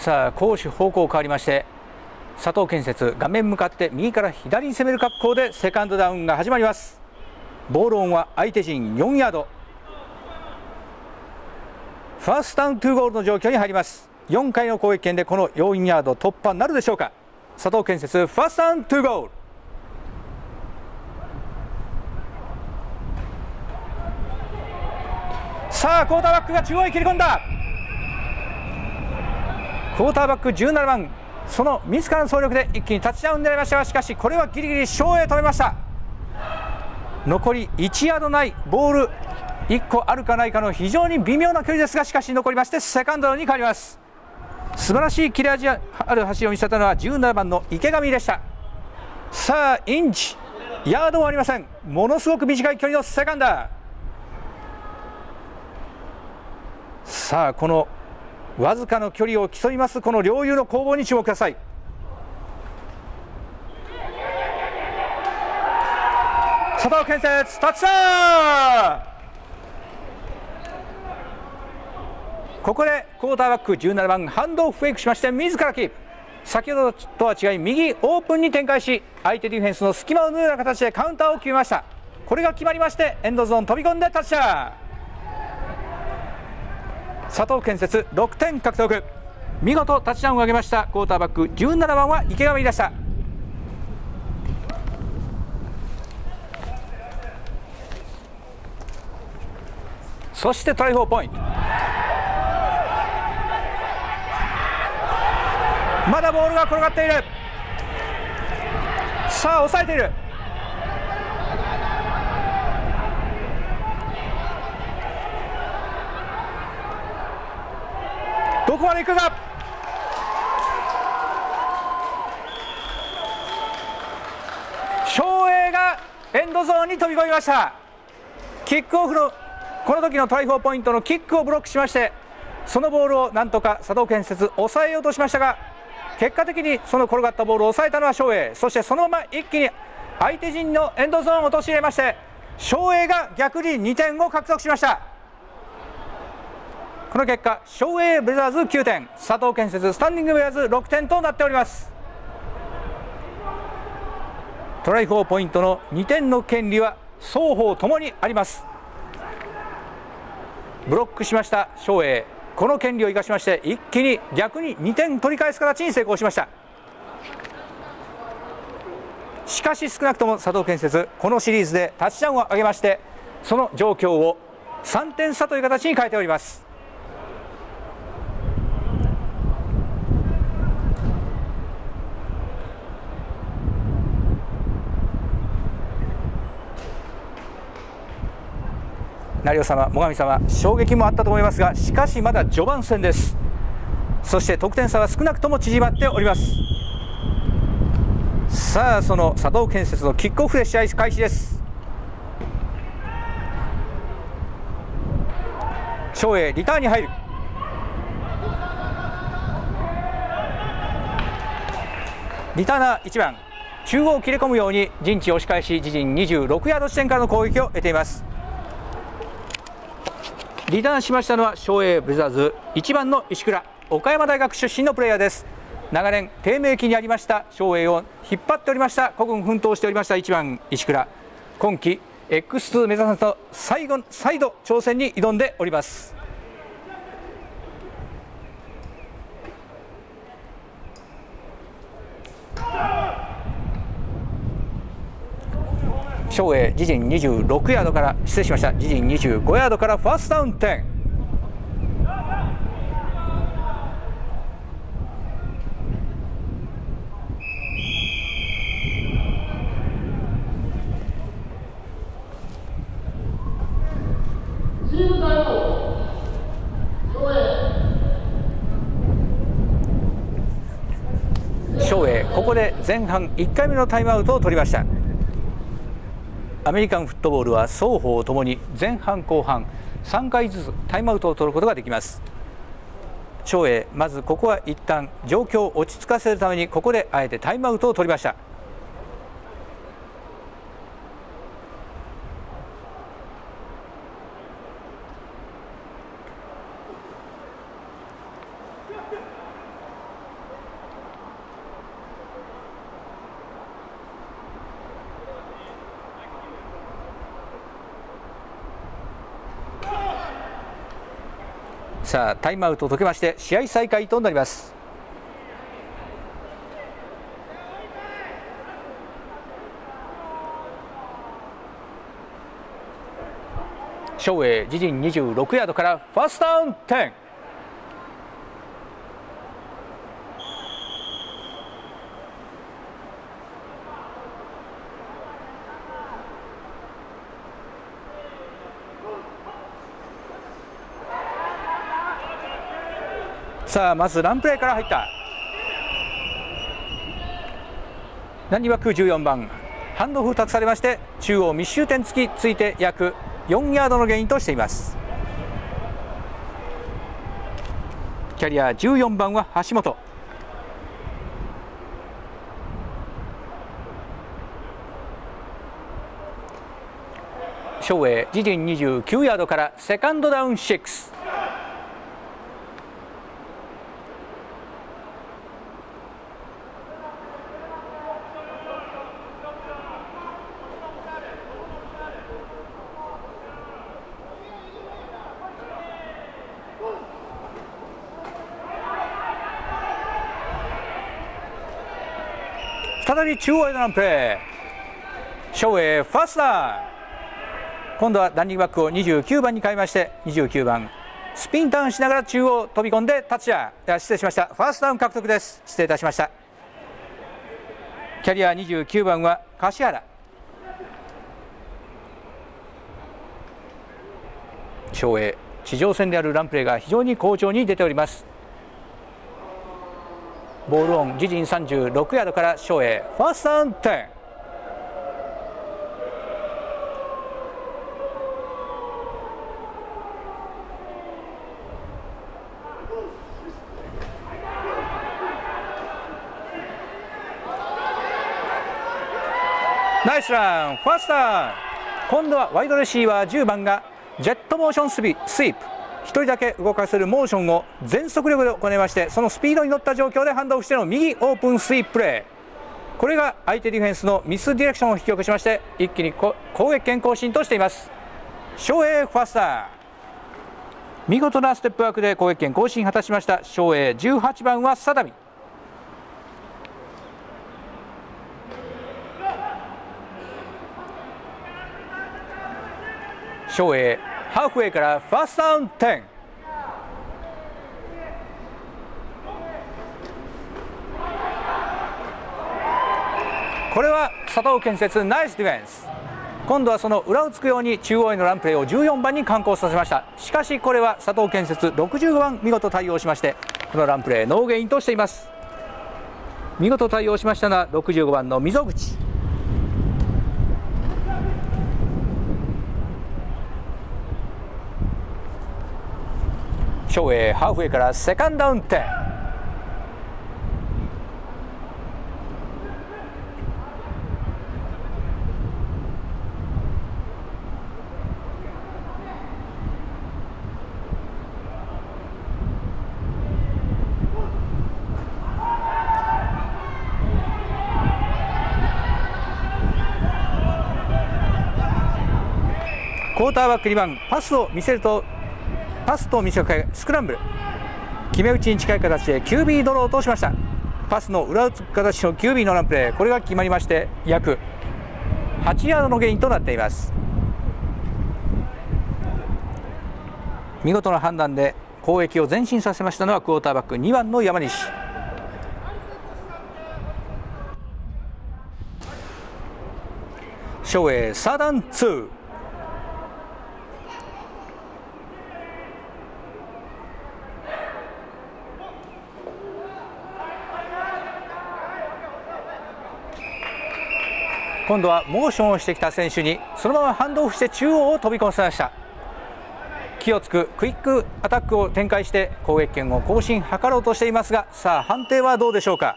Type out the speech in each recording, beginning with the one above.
さあ攻守方向変わりまして佐藤建設、画面向かって右から左に攻める格好でセカンドダウンが始まります。ボールオンは相手陣4ヤード、ファーストダウン2ゴールの状況に入ります。4回の攻撃圏でこの4ヤード突破なるでしょうか。佐藤建設、ファーストダウン2ゴール。さあクォーターバックが中央へ切り込んだ。クォーターバック17番、その自らの走力で一気にタッチダウン狙いましたが、しかしこれはギリギリショーへ止めました。残り1ヤードない、ボール1個あるかないかの非常に微妙な距離ですが、しかし残りましてセカンドダウンに変わります。素晴らしい切れ味ある走りを見せたのは17番の池上でした。さあインチヤードはありません。ものすごく短い距離のセカンダー。さあこのわずかの距離を競いますこの両雄の攻防に注目ください。佐藤建設、タッチダウン。ここでクォーターバック17番ハンドオフフェイクしまして自らキープ。先ほどとは違い右オープンに展開し相手ディフェンスの隙間を縫うような形でカウンターを決めました。これが決まりましてエンドゾーン飛び込んでタッチダウン。佐藤建設6点獲得、見事タッチダウンを上げました。クォーターバック17番は池上でした。そしてトライフォーポイント、まだボールが転がっている。さあ抑えている。どこまで行くか。翔英がエンドゾーンに飛び込みました。キックオフのこの時のトライフォーポイントのキックをブロックしまして、そのボールをなんとか佐藤建設抑えようとしましたが、結果的にその転がったボールを抑えたのは翔英。そしてそのまま一気に相手陣のエンドゾーンを陥れまして、翔英が逆に2点を獲得しました。この結果、翔英ブレザーズ9点、佐藤建設スタンディングベアーズ6点となっております。トライフォーポイントの2点の権利は双方ともにあります。ブロックしました翔英、この権利を生かしまして一気に逆に2点取り返す形に成功しました。しかし少なくとも佐藤建設、このシリーズでタッチダウンを上げまして、その状況を3点差という形に変えております。成尾様、最上様、衝撃もあったと思いますが、しかしまだ序盤戦です。そして得点差は少なくとも縮まっております。さあその佐藤建設のキックオフで試合開始です。翔英リターンに入る。リターナー1番中央を切れ込むように陣地押し返し、自陣26ヤード地点からの攻撃を得ています。リターンしましたのは翔英ブレザーズ1番の石倉、岡山大学出身のプレイヤーです。長年低迷期にありました翔英を引っ張っておりました、孤軍奮闘しておりました1番石倉、今季 X2 目指すと再度挑戦に挑んでおります。翔英自陣26ヤードから、失礼しました、自陣25ヤードからファーストダウン10。翔英ここで前半1回目のタイムアウトを取りました。アメリカンフットボールは双方ともに前半後半3回ずつタイムアウトを取ることができます。翔英、まずここは一旦状況を落ち着かせるためにここであえてタイムアウトを取りました。さあタイムアウトを解けまして試合再開となります。ショウエイ自陣26ヤードからファーストダウン10。さあまずランプレーから入った。何枠14番ハンドオフ託されまして、中央密集点付きついて約4ヤードのゲインとしています。キャリア14番は橋本。ショウエイ自陣29ヤードからセカンドダウン6。再び中央へのランプレー。ショウエイファーストダウン。今度はランニングバックを29番に変えまして、29番スピンターンしながら中央飛び込んでタッチダウン、失礼しました、ファーストダウン獲得です。失礼いたしました。キャリア29番は樫原。ショウエイ地上戦であるランプレーが非常に好調に出ております。ボールオン自陣36ヤードからショウエイファーストダウン10。ナイスランファーストダウン。今度はワイドレシーバー10番がジェットモーションスイープ、1人だけ動かせるモーションを全速力で行いまして、そのスピードに乗った状況でハンドオフしての右オープンスイーププレー、これが相手ディフェンスのミスディレクションを引き起こしまして、一気に攻撃権更新としています。ショウエイファースター、見事なステップワークで攻撃権更新果たしました。ショウエイ18番はサダミ。ショウエイハーフウェイからファーストダウン10。これは佐藤建設ナイスディフェンス。今度はその裏をつくように中央へのランプレーを14番に敢行させました。しかしこれは佐藤建設65番見事対応しまして、このランプレーノーゲインとしています。見事対応しましたのは65番の溝口。ショウエイハーフウェイからセカンドダウン10。クォーターバック2番パスと見せかけスクランブル、決め打ちに近い形で QB ドローとしました。パスの裏打つ形の QB のランプレー、これが決まりまして約8ヤードのゲインとなっています。見事な判断で攻撃を前進させましたのはクォーターバック2番の山西。ショウエイサーダン2。今度はモーションをしてきた選手にそのままハンドオフして中央を飛び込ませました。気をつくクイックアタックを展開して攻撃権を更新図ろうとしていますが、さあ判定はどうでしょうか。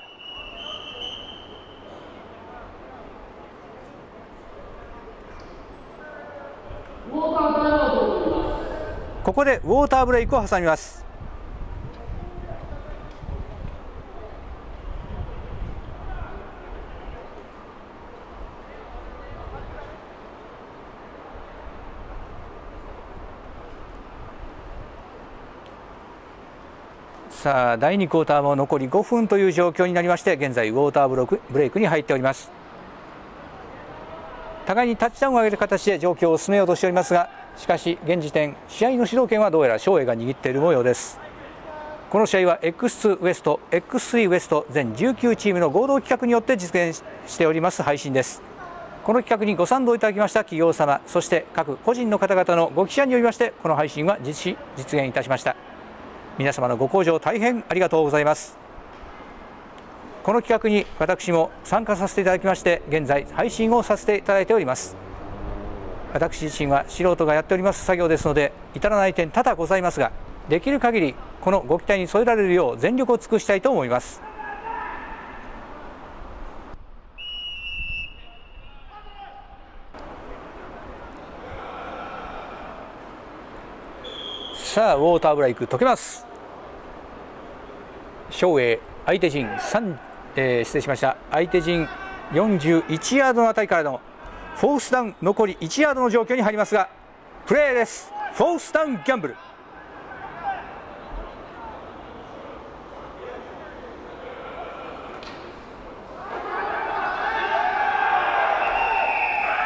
ここでウォーターブレイクを挟みます。さあ第2クォーターも残り5分という状況になりまして、現在ウォーターブレイクに入っております。互いにタッチダウンを上げる形で状況を進めようとしておりますが、しかし現時点試合の主導権はどうやら翔英が握っている模様です。この試合は X2 ウエスト、X3 ウエスト全19チームの合同企画によって実現しております配信です。この企画にご賛同いただきました企業様、そして各個人の方々のご記者によりまして、この配信は実現いたしました。皆様のご好評大変ありがとうございます。この企画に私も参加させていただきまして、現在配信をさせていただいております。私自身は素人がやっております作業ですので、至らない点多々ございますが、できる限りこのご期待に添えられるよう全力を尽くしたいと思います。さあウォーターブレイク解けます。翔英相手陣失礼しました、相手陣41ヤードのあたりからのフォースダウン、残り1ヤードの状況に入りますが、プレーです。フォースダウンギャンブル。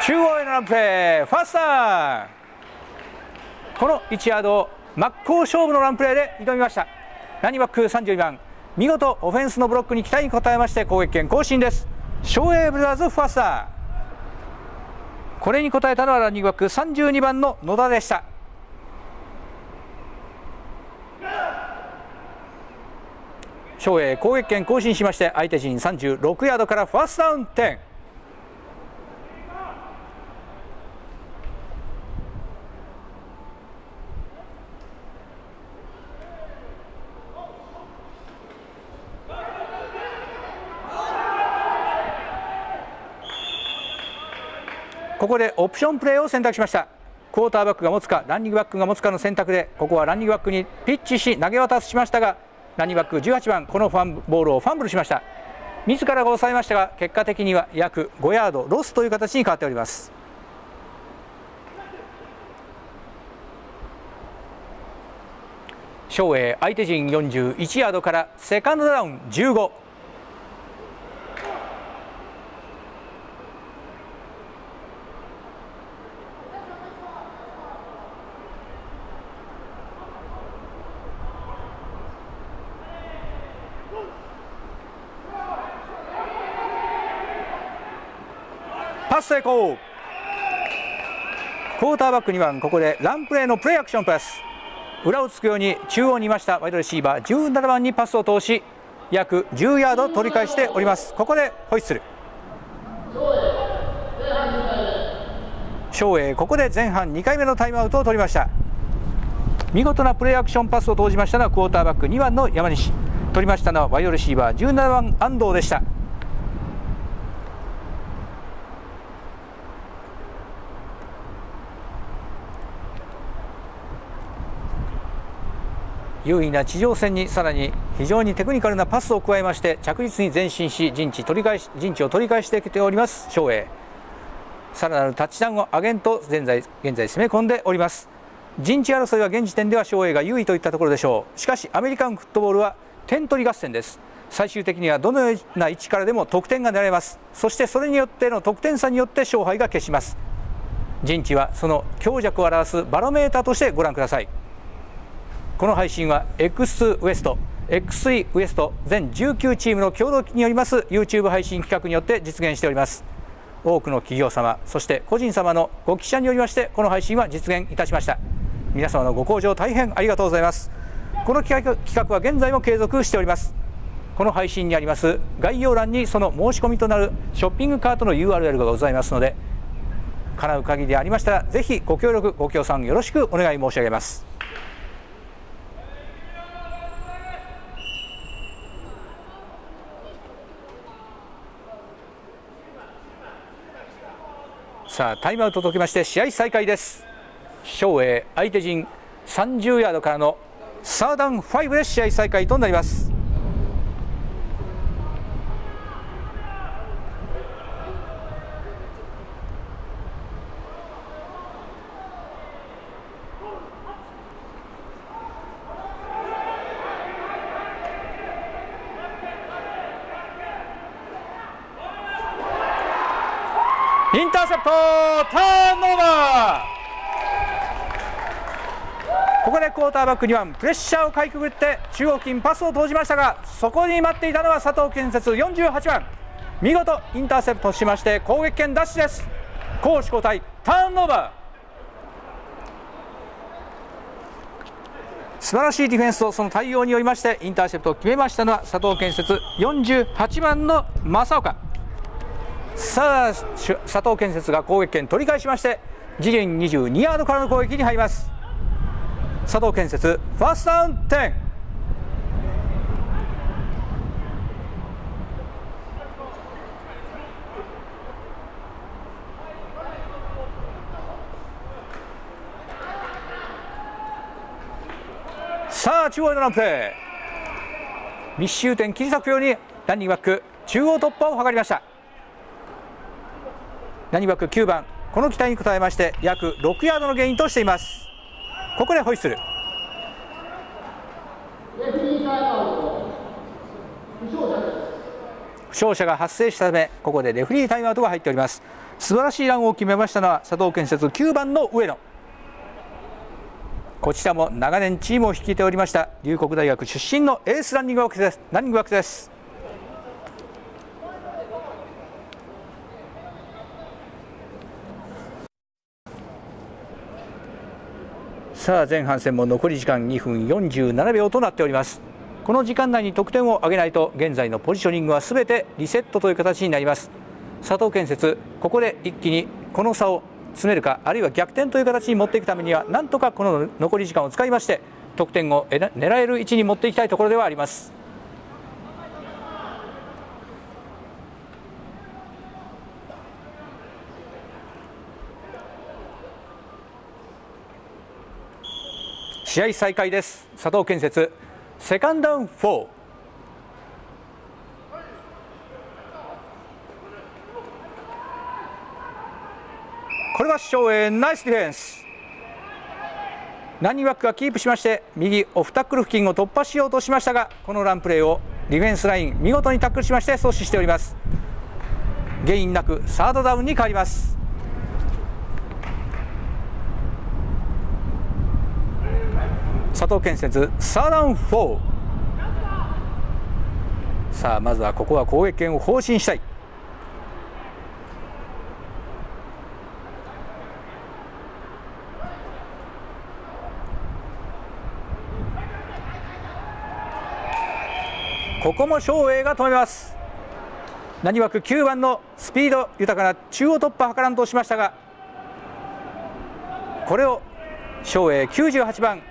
中央へのランプレー、ファーストダウン。この1ヤードを真っ向勝負のランプレーで挑みました。ランニングバック32番、見事オフェンスのブロックに期待に応えまして攻撃権更新です。翔英ブラザーズファーストダウン。これに応えたのはランニングバック32番の野田でした。翔英攻撃権更新しまして、相手陣36ヤードからファーストダウン10。ここでオプションプレーを選択しました。クォーターバックが持つかランニングバックが持つかの選択で、ここはランニングバックにピッチし投げ渡しましたが、ランニングバック18番このボールをファンブルしました。自らが抑えましたが、結果的には約5ヤードロスという形に変わっております。翔英相手陣41ヤードからセカンドダウン15。成功。クォーターバック2番、ここでランプレーのプレーアクションパス。裏をつくように中央にいましたワイドレシーバー17番にパスを通し、約10ヤード取り返しております。ここでホイッスル。翔英ここで前半2回目のタイムアウトを取りました。見事なプレーアクションパスを投じましたのはクォーターバック2番の山西、取りましたのはワイドレシーバー17番安藤でした。優位な地上戦にさらに非常にテクニカルなパスを加えまして、着実に前進し陣地を取り返してきております翔英。さらなるタッチダウンを上げんと現在攻め込んでおります。陣地争いは現時点では翔英が優位といったところでしょう。しかしアメリカンフットボールは点取り合戦です。最終的にはどのような位置からでも得点が狙えます。そしてそれによっての得点差によって勝敗が決します。陣地はその強弱を表すバロメーターとしてご覧ください。この配信は X2 ウエスト、X3 ウエスト全19チームの共同によります YouTube 配信企画によって実現しております。多くの企業様、そして個人様のご記者によりまして、この配信は実現いたしました。皆様のご好評大変ありがとうございます。この企画は現在も継続しております。この配信にあります概要欄にその申し込みとなるショッピングカートの URL がございますので、叶う限りでありましたらぜひご協力ご協賛よろしくお願い申し上げます。さあタイムアウト解きまして試合再開です。翔英相手陣30ヤードからのサードダウン5で試合再開となります。インターセプト、ターンオーバー。ここでクォーターバック2番プレッシャーをかいくぐって中央付近パスを投じましたが、そこに待っていたのは佐藤建設48番、見事インターセプトしまして攻撃権奪取です。攻守交代、ターンオーバー。素晴らしいディフェンスとその対応によりましてインターセプトを決めましたのは佐藤建設48番の正岡。さあ佐藤建設が攻撃権取り返しまして自陣22ヤードからの攻撃に入ります。佐藤建設ファーストダウン10。さあ中央へのランプレー、密集点切り裂くようにランニングバック中央突破を図りました。ランニングバック9番、この期待に応えまして約6ヤードのゲインとしています。ここでホイッスル。負傷者が発生したためここでレフリータイムアウトが入っております。素晴らしいランを決めましたのは佐藤建設9番の上野。こちらも長年チームを率いておりました龍谷大学出身のエースランニングバックです。さあ前半戦も残り時間2分47秒となっております。この時間内に得点を挙げないと現在のポジショニングはすべてリセットという形になります。佐藤建設、ここで一気にこの差を詰めるか、あるいは逆転という形に持っていくためにはなんとかこの残り時間を使いまして得点を狙える位置に持っていきたいところではあります。試合再開です。佐藤建設セカンドダウン4。これは正英、ナイスディフェンス。ランニングバックがキープしまして右オフタックル付近を突破しようとしましたが、このランプレーをディフェンスライン見事にタックルしまして阻止しております。ゲインなくサードダウンに変わります。佐藤建設サードダウン4。さあまずはここは攻撃権を放進したい。ここも正英が止めます。ランニングバック9番のスピード豊かな中央突破を図らんとしましたが、これを正英98番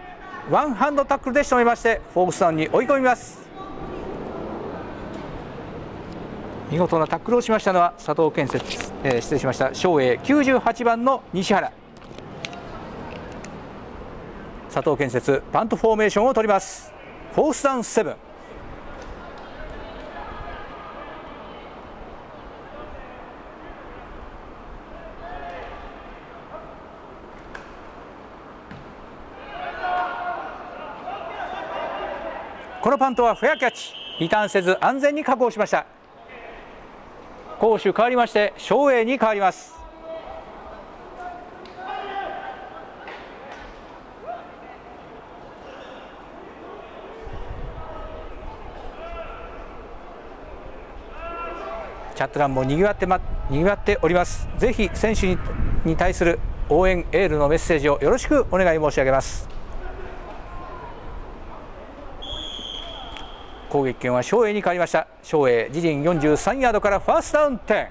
ワンハンドタックルで仕留めましてフォースダウンに追い込みます。見事なタックルをしましたのは佐藤建設、失礼しました、正英98番の西原。佐藤建設パントフォーメーションを取ります。フォースダウン7。このパントはフェアキャッチ、リターンせず安全に確保しました。攻守変わりまして正英に変わります。チャット欄もにぎわっております。ぜひ選手に対する応援エールのメッセージをよろしくお願い申し上げます。攻撃権は正英に変わりました。正英自陣43ヤードからファーストダウン10。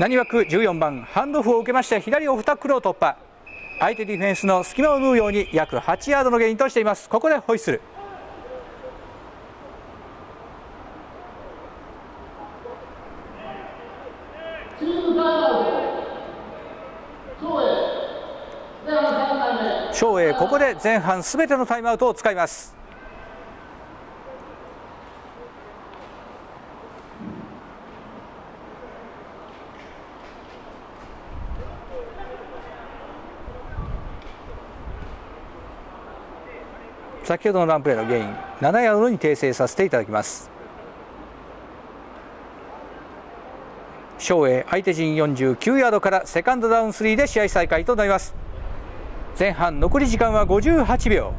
ランニングバック14番ハンドオフを受けまして左オフタックルを突破、相手ディフェンスの隙間を縫うように約8ヤードのゲインとしています。ここでホイッスル。正英ここで前半すべてのタイムアウトを使います。先ほどのランプへのゲイン7ヤードに訂正させていただきます。ショーエー相手陣49ヤードからセカンドダウン3で試合再開となります。前半残り時間は58秒。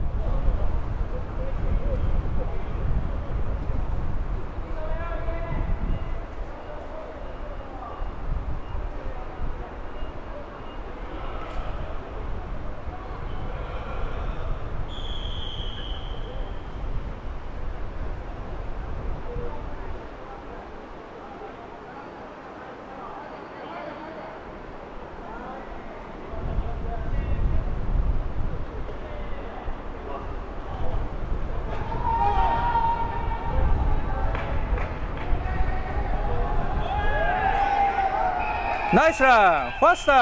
ナイスラン、ファースター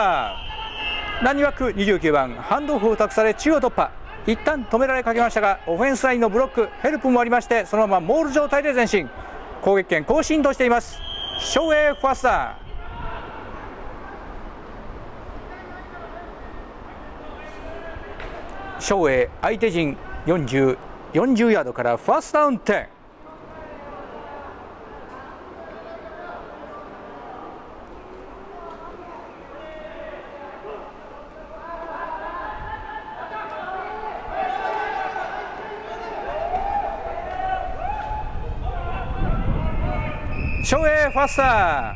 ランニングバック29番ハンドオフを託され中央突破、一旦止められかけましたがオフェンスラインのブロックヘルプもありましてそのままモール状態で前進、攻撃権更新としています。ショーエーファースター。ショーエー相手陣40ヤードからファーストダウン10。ショーエーファースター。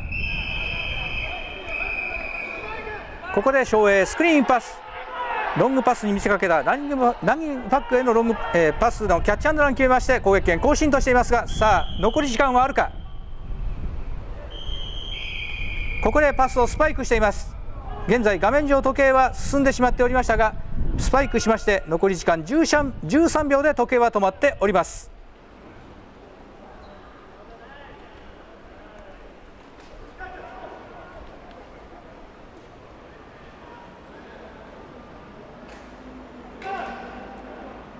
ここでショーエースクリーンパス、ロングパスに見せかけたランニングバックへのロング、パスのキャッチアンドラン決めまして攻撃権更新としていますが、さあ残り時間はあるか。ここでパスをスパイクしています。現在画面上時計は進んでしまっておりましたがスパイクしまして残り時間13秒で時計は止まっております。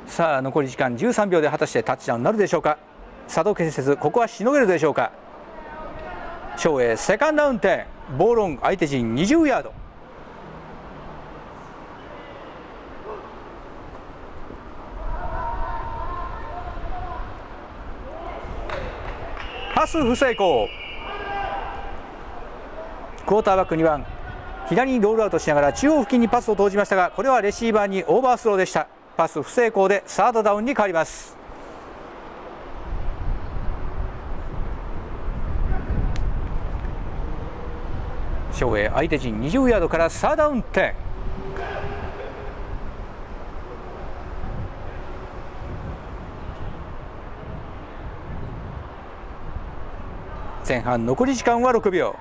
さあ残り時間13秒で果たしてタッチダウンなるでしょうか。佐藤建設ここはしのげるでしょうか。ショーエーセカンドダウン10、ボールオン相手陣20ヤード。パス不成功。クォーターバック2番左にロールアウトしながら中央付近にパスを投じましたがこれはレシーバーにオーバースローでした。パス不成功でサードダウンに変わります。ショーエー相手陣20ヤードからサードダウン10。前半残り時間は6秒。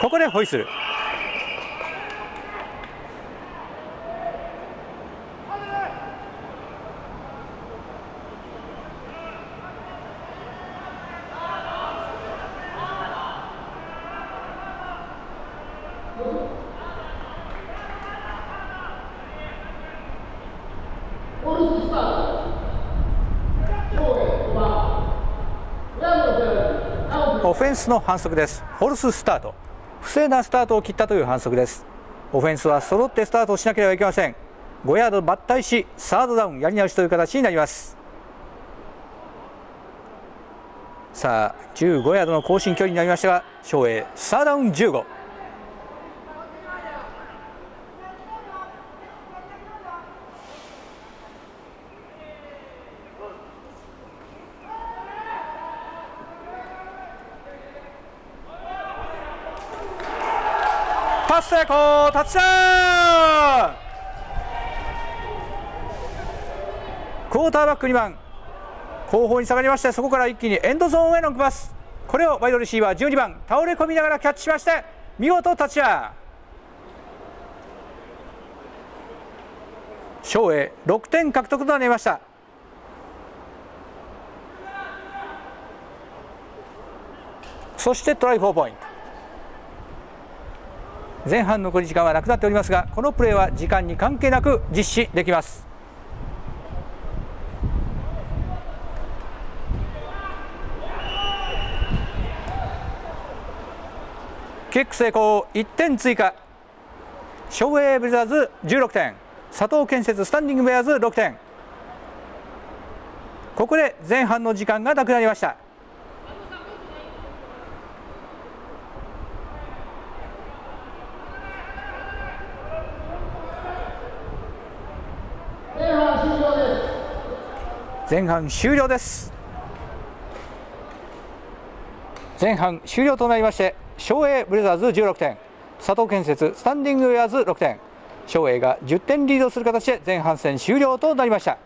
ここでホイッスル。オフェンスの反則です。フォルススタート、不正なスタートを切ったという反則です。オフェンスは揃ってスタートをしなければいけません。5ヤード抜体しサードダウンやり直しという形になります。さあ15ヤードの更新距離になりましたがショーエーサードダウン15。パス成功、タッチダウン。クォーターバック2番後方に下がりましてそこから一気にエンドゾーンへのパス、これをワイドレシーバー12番倒れ込みながらキャッチしまして見事タッチダウン。ショーエー6点獲得となりました。そしてトライ4ポイント。前半残り時間はなくなっておりますがこのプレーは時間に関係なく実施できます。キック成功、1点追加。照英ブリザーズ16点、佐藤建設スタンディングベアーズ6点。ここで前半の時間がなくなりました。前半終了です。前半終了となりまして、照英ブレザーズ16点、佐藤建設スタンディングウェアーズ6点、照英が10点リードする形で前半戦終了となりました。